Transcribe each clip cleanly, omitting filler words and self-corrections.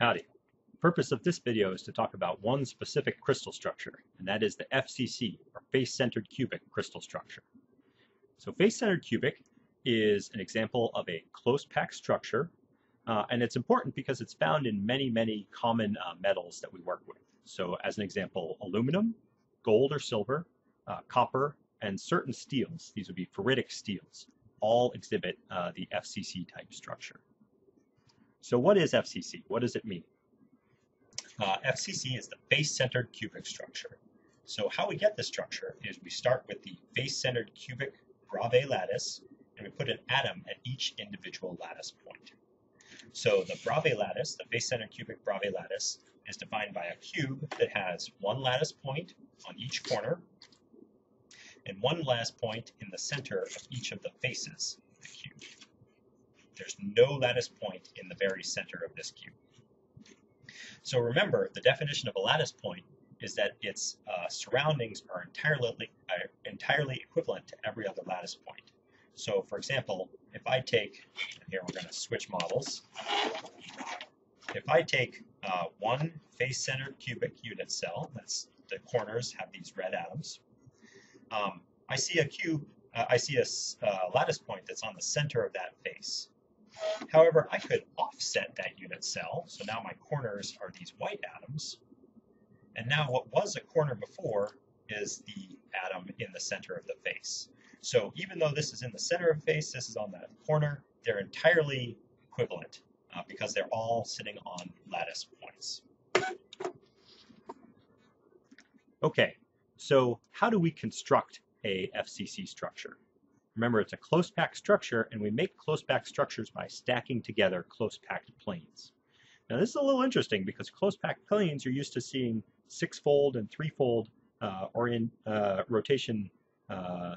Howdy. The purpose of this video is to talk about one specific crystal structure, and that is the FCC, or face-centered cubic crystal structure. So face-centered cubic is an example of a close-packed structure, and it's important because it's found in many, many common metals that we work with. So as an example, aluminum, gold or silver, copper, and certain steels, these would be ferritic steels, all exhibit the FCC type structure. So what is FCC? What does it mean? FCC is the face-centered cubic structure. So how we get this structure is we start with the face-centered cubic Bravais lattice, and we put an atom at each individual lattice point. So the Bravais lattice, the face-centered cubic Bravais lattice, is defined by a cube that has one lattice point on each corner and one lattice point in the center of each of the faces of the cube. There's no lattice point in the very center of this cube. So remember, the definition of a lattice point is that its surroundings are entirely equivalent to every other lattice point. So for example, if I take, here we're going to switch models, if I take one face-centered cubic unit cell, that's the corners have these red atoms, I see a cube, I see a lattice point that's on the center of that face. However, I could offset that unit cell, so now my corners are these white atoms, and now what was a corner before is the atom in the center of the face. So even though this is in the center of the face, this is on that corner, they're entirely equivalent because they're all sitting on lattice points. Okay, so how do we construct a FCC structure? Remember, it's a close-packed structure, and we make close-packed structures by stacking together close-packed planes. Now, this is a little interesting because close-packed planes, you're used to seeing six-fold and three-fold rotation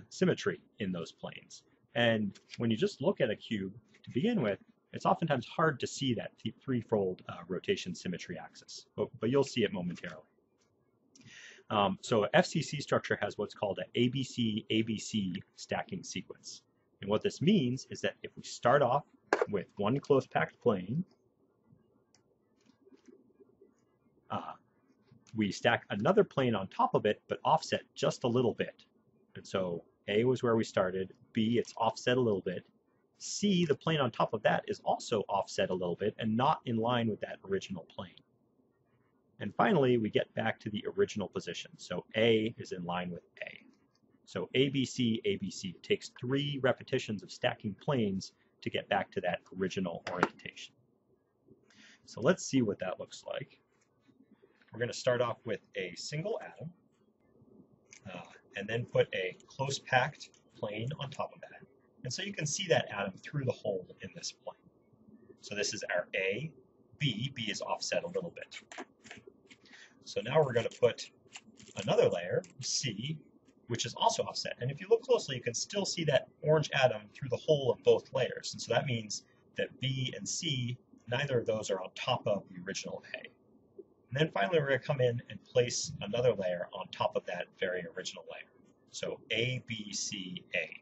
symmetry in those planes. And when you just look at a cube to begin with, it's oftentimes hard to see that three-fold rotation symmetry axis, but you'll see it momentarily. So a FCC structure has what's called an ABC-ABC stacking sequence. And what this means is that if we start off with one close-packed plane, we stack another plane on top of it, but offset just a little bit. And so A was where we started, B, it's offset a little bit, C, the plane on top of that is also offset a little bit and not in line with that original plane. And finally, we get back to the original position. So A is in line with A. So ABC, ABC. It takes three repetitions of stacking planes to get back to that original orientation. So let's see what that looks like. We're going to start off with a single atom, and then put a close-packed plane on top of that. And so you can see that atom through the hole in this plane. So this is our A, B. B is offset a little bit. So now we're going to put another layer, C, which is also offset. And if you look closely, you can still see that orange atom through the whole of both layers. And so that means that B and C, neither of those are on top of the original A. And then finally, we're going to come in and place another layer on top of that very original layer. So A, B, C, A.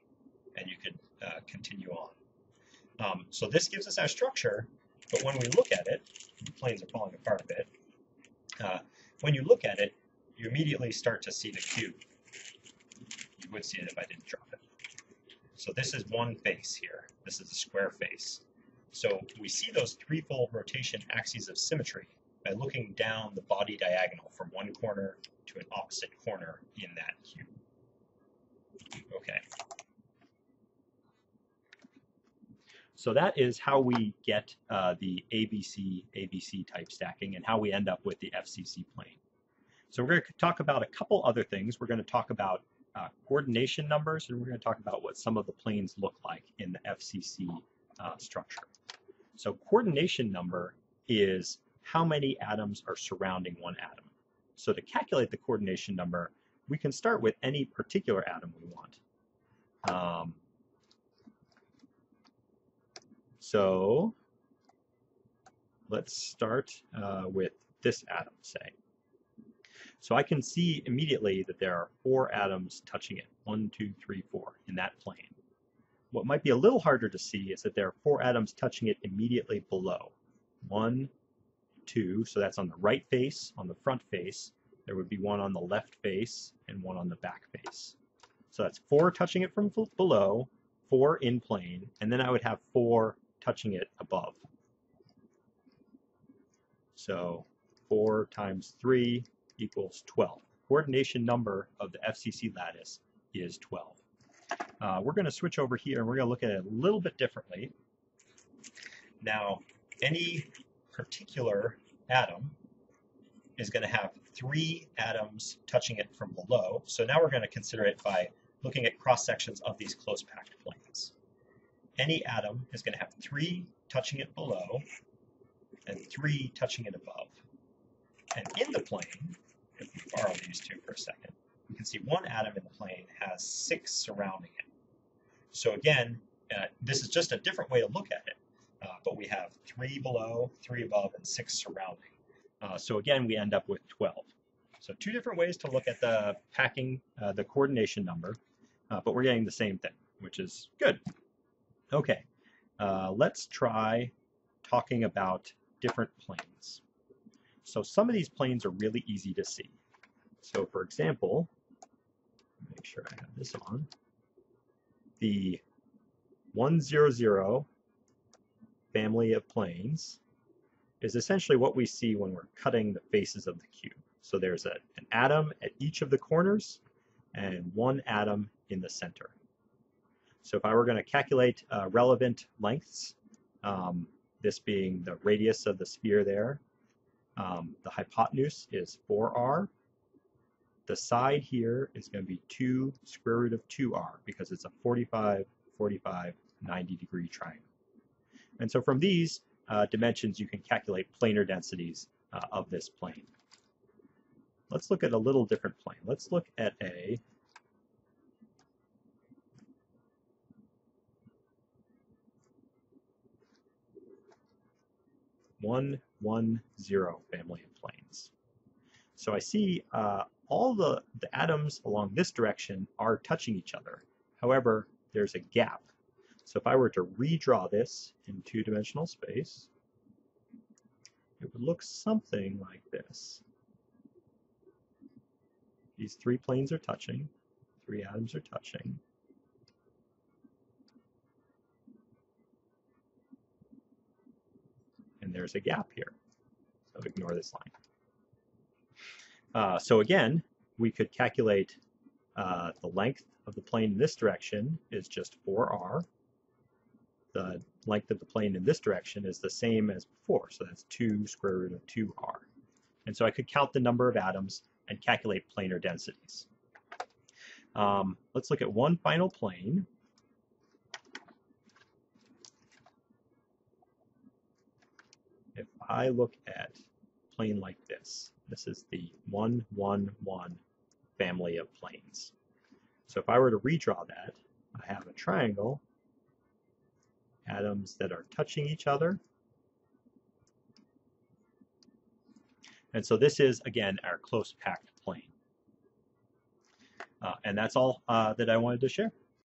And you could continue on. So this gives us our structure, but when we look at it, the planes are falling apart a bit. When you look at it, you immediately start to see the cube. You would see it if I didn't drop it. So this is one face here. This is a square face. So we see those threefold rotation axes of symmetry by looking down the body diagonal from one corner to an opposite corner in that cube. Okay. So that is how we get the ABC-ABC type stacking and how we end up with the FCC plane. So we're going to talk about a couple other things. We're going to talk about coordination numbers, and we're going to talk about what some of the planes look like in the FCC structure. So coordination number is how many atoms are surrounding one atom. So to calculate the coordination number, we can start with any particular atom we want. So let's start with this atom, say. So I can see immediately that there are four atoms touching it, 1, 2, 3, 4, in that plane. What might be a little harder to see is that there are four atoms touching it immediately below, 1, two, so that's on the right face, on the front face. There would be one on the left face and one on the back face. So that's four touching it from below, four in plane, and then I would have four touching it above. So 4 times 3 equals 12. Coordination number of the FCC lattice is 12. We're going to switch over here and we're going to look at it a little bit differently. Now, any particular atom is going to have 3 atoms touching it from below. So now we're going to consider it by looking at cross sections of these close packed planes. Any atom is going to have 3 touching it below and 3 touching it above. And in the plane, if we borrow these two for a second, we can see one atom in the plane has 6 surrounding it. So again, this is just a different way to look at it, but we have 3 below, 3 above, and 6 surrounding. So again, we end up with 12. So two different ways to look at the packing, the coordination number, but we're getting the same thing, which is good. Okay, let's try talking about different planes. So some of these planes are really easy to see. So for example, make sure I have this on, the 100 family of planes is essentially what we see when we're cutting the faces of the cube. So there's an atom at each of the corners and one atom in the center. So if I were going to calculate relevant lengths, this being the radius of the sphere there, the hypotenuse is 4r. The side here is going to be 2 square root of 2r because it's a 45, 45, 90 degree triangle. And so from these dimensions, you can calculate planar densities of this plane. Let's look at a little different plane. Let's look at a (1, 1, 0) family of planes. So I see all the atoms along this direction are touching each other. However, there's a gap. So if I were to redraw this in two-dimensional space, it would look something like this. These 3 planes are touching, 3 atoms are touching. And there's a gap here. So ignore this line. So again, we could calculate the length of the plane in this direction is just 4r. The length of the plane in this direction is the same as before, so that's 2 square root of 2r. And so I could count the number of atoms and calculate planar densities. Let's look at one final plane. If I look at a plane like this, this is the 1, 1, 1 family of planes. So if I were to redraw that, I have a triangle, atoms that are touching each other. And so this is, again, our close-packed plane. And that's all that I wanted to share.